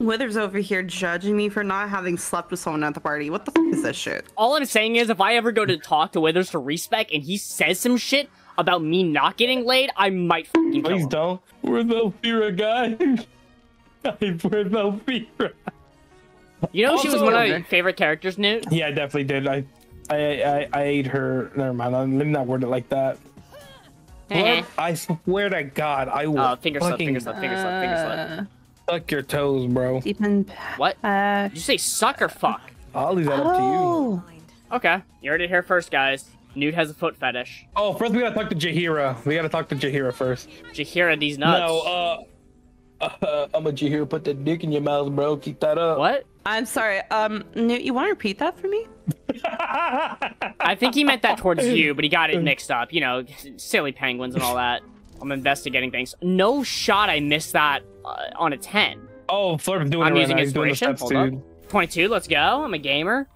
Withers over here judging me for not having slept with someone at the party. What the fuck is this shit? All I'm saying is, if I ever go to talk to Withers for respec and he says some shit about me not getting laid, I might fucking kill him. Please don't. We're the Elphira, guys. We're the Elphira. You know, also, she was one of my favorite characters, Newt. Yeah, I definitely did. I ate her. Never mind. Let me not word it like that. Flirp, I swear to God, I will. Finger slap. Suck your toes, bro. What? Did you say suck or fuck? I'll leave that up to you. Okay, you heard it here first, guys. Newt has a foot fetish. Oh, first we gotta talk to Jahira. We gotta talk to Jahira first. Jahira, these nuts. No, I'm a Jahira. Put that dick in your mouth, bro. Keep that up. What? I'm sorry. Newt, you want to repeat that for me? I think he meant that towards you, but he got it mixed up. You know, silly penguins and all that. I'm investigating things. No shot, I missed that on a 10. Oh, Flirp's doing it right now. I'm using inspiration. Hold up. 22. Let's go. I'm a gamer.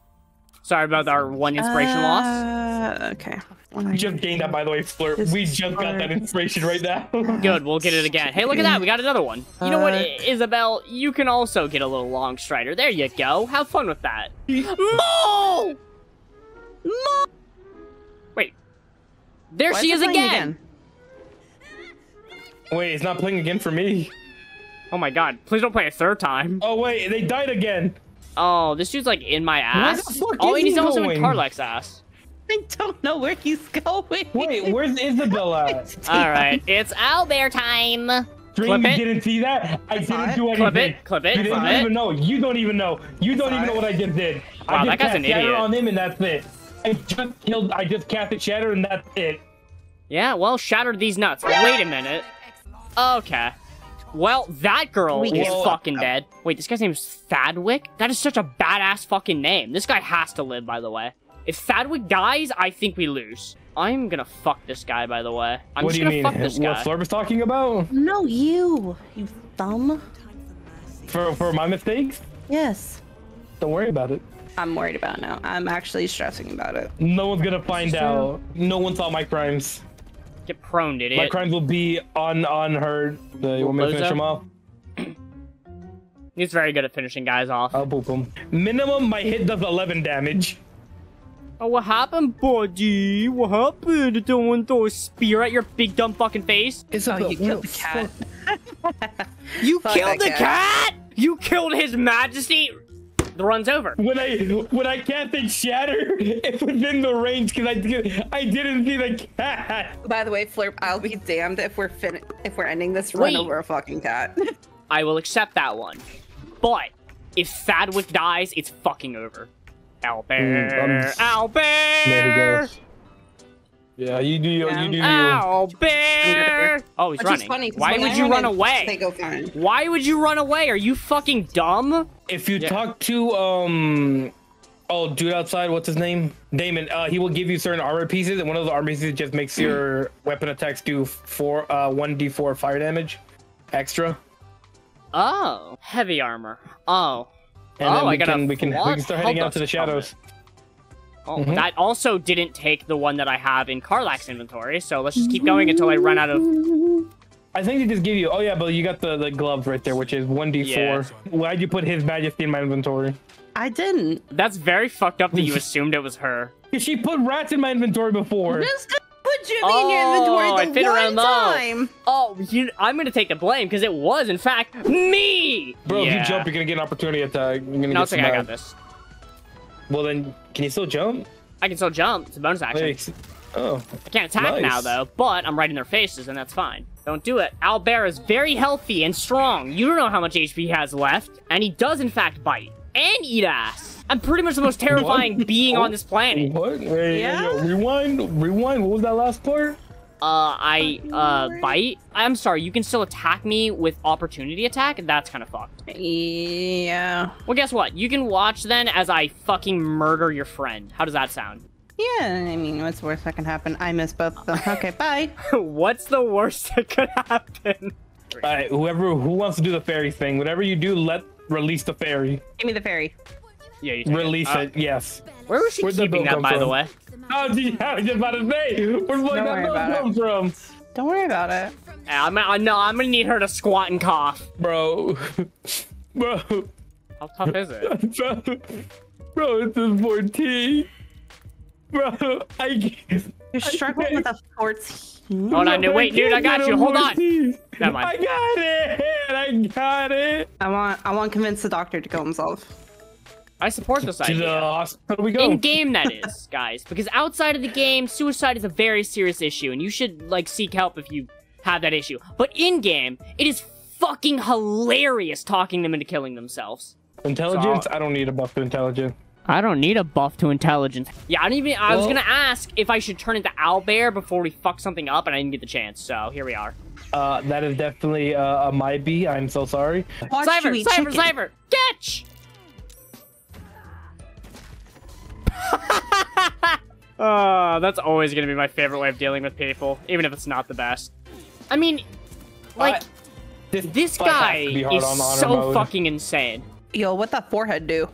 Sorry about our one inspiration loss. Okay. We just gained that, by the way, Flirp. We just got that inspiration right now. Good. We'll get it again. Hey, look at that. We got another one. You know what, Isobel? You can also get a little long Strider. There you go. Have fun with that. Mo! Mo! Wait. There she is again. Wait, it's not playing again for me. Oh my God. Please don't play a third time. Oh, wait. They died again. Oh, this dude's like in my ass. Oh, and he's also in Karlach's ass. I don't know where he's going. Wait, where's Isobel at? All right, it's Owlbear time. Dream, you didn't see that? I didn't do anything. Clip it. You don't even know. You don't even know what I just did. Wow, that guy's an idiot. I just cast Shatter on him, and that's it. I just casted Shatter, and that's it. Yeah, well, shattered these nuts. Wait a minute. Okay. Well, that girl is fucking dead. Wait, this guy's name is Fadwick? That is such a badass fucking name. This guy has to live, by the way. If Fadwick dies, I think we lose. I'm gonna fuck this guy, by the way. I'm just gonna fuck this guy. What Flirp is talking about? No, you thumb. For my mistakes? Yes. Don't worry about it. I'm worried about it now. I'm actually stressing about it. No one's gonna find out. No one saw my crimes. Get prone, idiot. My crimes will be on her. You want me to finish them off? He's very good at finishing guys off. I'll boop him. Minimum, my hit does 11 damage. Oh, what happened, buddy? What happened? Did someone throw a spear at your big dumb fucking face? You killed the cat. You killed the cat? You killed His Majesty? The run's over. When I casted Shatter, it was in the range because I didn't see the cat. By the way, Flirp, I'll be damned if we're ending this run over a fucking cat. I will accept that one, but if Fadwick dies, it's fucking over. Albert, Albert. Yeah, you do. Owlbear! Oh, he's running. Funny, why would you run away? They go fine. Why would you run away? Are you fucking dumb? If you talk to dude outside, what's his name? Damon. He will give you certain armor pieces, and one of the armor pieces just makes your weapon attacks do 1d4 fire damage extra. Oh, heavy armor. Oh. And then we can start heading out to the shadows. Oh, that also didn't take the one that I have in Karlach's inventory, so let's just keep going until I run out of... I think they just give you... Oh, yeah, but you got the gloves right there, which is 1d4. Yeah. Why'd you put His Majesty in my inventory? I didn't. That's very fucked up that you assumed it was her. She put rats in my inventory before. Just put Jimmy in your inventory the one time. Oh, I'm going to take the blame, because it was, in fact, me! Bro, if you jump, you're going to get an opportunity attack. No, it's okay, I got this. Well, then, can you still jump? I can still jump. It's a bonus action. Wait. Oh. I can't attack now, though, but I'm right in their faces, and that's fine. Don't do it. Owlbear is very healthy and strong. You don't know how much HP he has left, and he does, in fact, bite and eat ass. I'm pretty much the most terrifying being on this planet. What? Wait, rewind. What was that last part? I bite. I'm sorry, you can still attack me with opportunity attack? That's kind of fucked. Yeah. Well, guess what? You can watch then as I fucking murder your friend. How does that sound? Yeah, I mean, what's the worst that can happen? I miss both of them. Okay, bye. What's the worst that could happen? All right, who wants to do the fairy thing? Whatever you do, release the fairy. Give me the fairy. Yeah, you take it. Yes. Where was she keeping that, by the way? Oh, I was just about to say, where's that bell come from? Don't worry about it. I'm gonna need her to squat and cough. Bro. Bro. How tough is it? Bro, it's a 14. Bro, You're struggling with a 14. Hold on, dude. Wait, dude, I got you. Hold on. Never mind. I got it. I want to convince the doctor to kill himself. I support this idea. In game, that is, guys. Because outside of the game, suicide is a very serious issue, and you should like seek help if you have that issue. But in game, it is fucking hilarious talking them into killing themselves. Intelligence? So, I don't need a buff to intelligence. I don't need a buff to intelligence. Yeah, I don't even. I was gonna ask if I should turn into Owlbear before we fuck something up, and I didn't get the chance. So here we are. That is definitely a might be. I'm so sorry. Cypher, catch! That's always gonna be my favorite way of dealing with people, even if it's not the best. I mean, like, this guy is so fucking insane. Yo, what'd that forehead do?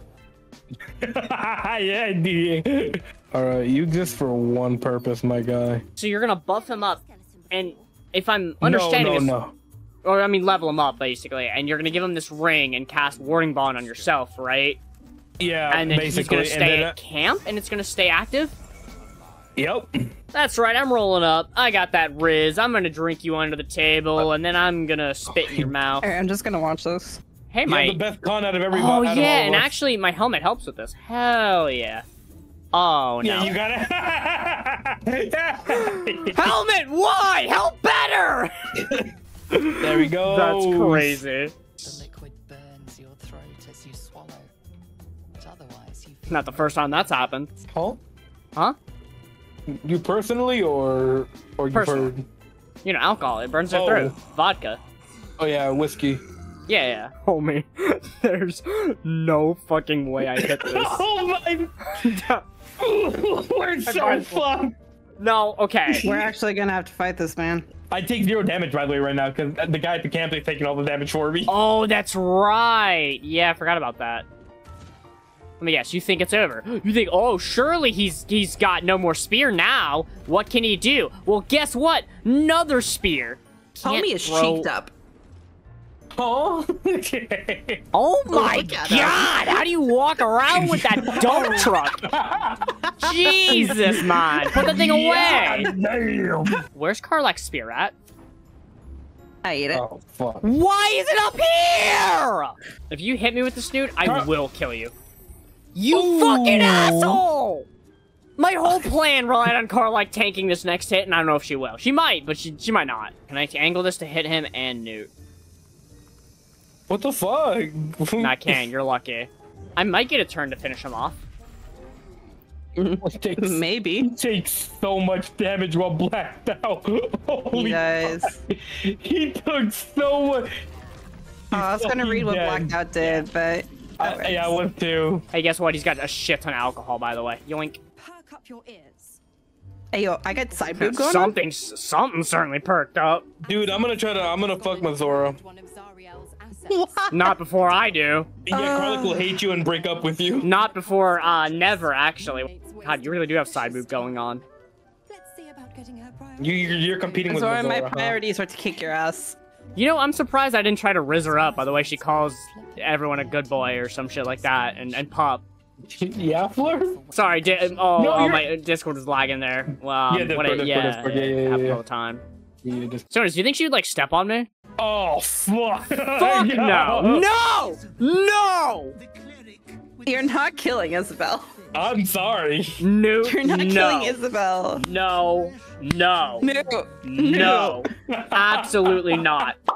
Yeah, dude. All right, you exist for one purpose, my guy. So you're gonna buff him up, and if I'm understanding this, or I mean level him up basically, and you're gonna give him this ring and cast Warding Bond on yourself, right? Yeah, and then basically. He's gonna stay at camp, and it's gonna stay active. Yep. That's right. I'm rolling up. I got that Riz. I'm gonna drink you under the table, and then I'm gonna spit in your mouth. Right, I'm just gonna watch this. Hey, mate. You have the best con out of everybody. Oh, yeah, and actually, my helmet helps with this. Hell yeah. Oh, no. Yeah, you got it. Helmet, why? Help better! There we go. That's crazy. The liquid burns your throat as you swallow. But otherwise, you feel... Not the first time that's happened. Huh? Huh? You personally, or you heard? You know, alcohol. It burns your throat. Vodka. Oh, yeah, whiskey. Yeah, yeah. Homie, there's no fucking way I hit this. Oh my... We're so fucked. No, okay. We're actually gonna have to fight this man. I take 0 damage, by the way, right now, because the guy at the camp is taking all the damage for me. Oh, that's right. Yeah, I forgot about that. Let me guess, you think it's over. You think, oh, surely he's got no more spear now. What can he do? Well, guess what? Another spear. Homie is cheeked up. Oh, okay. Oh my god! How do you walk around with that dump truck? Jesus, man! Put that thing away! Damn. Where's Karlach's spear at? I ate it. Oh, fuck. Why is it up here? If you hit me with this, Newt, I will kill you. You fucking asshole! My whole plan relied on Karlach tanking this next hit, and I don't know if she will. She might, but she might not. Can I angle this to hit him and Newt? What the fuck? I can't, you're lucky. I might get a turn to finish him off. Maybe. He takes so much damage while blacked out. Holy God. He took so much. I was gonna read what blacked out did, but... yeah, I was too. Hey, guess what? He's got a shit ton of alcohol, by the way. Yoink. Perk up your ears. Hey, yo, I got side boob going on? Something certainly perked up. Dude, I'm gonna try to... I'm gonna fuck Mizora. What? Not before I do. Yeah, Karlach will hate you and break up with you. Not before, never, actually. God, you really do have side boob going on. You're competing with Mizora. My priorities were to kick your ass. You know, I'm surprised I didn't try to rizz her up. By the way, she calls everyone a good boy or some shit like that, and pop. Yeah, Flirp? Sorry, my Discord is lagging there. Well, Discord. Happens all the time. So, do you think she would, like, step on me? Oh, fuck. Fuck no. No! No! You're not killing Isobel. I'm sorry. No. You're not killing Isobel. No. No. No. No. Absolutely not.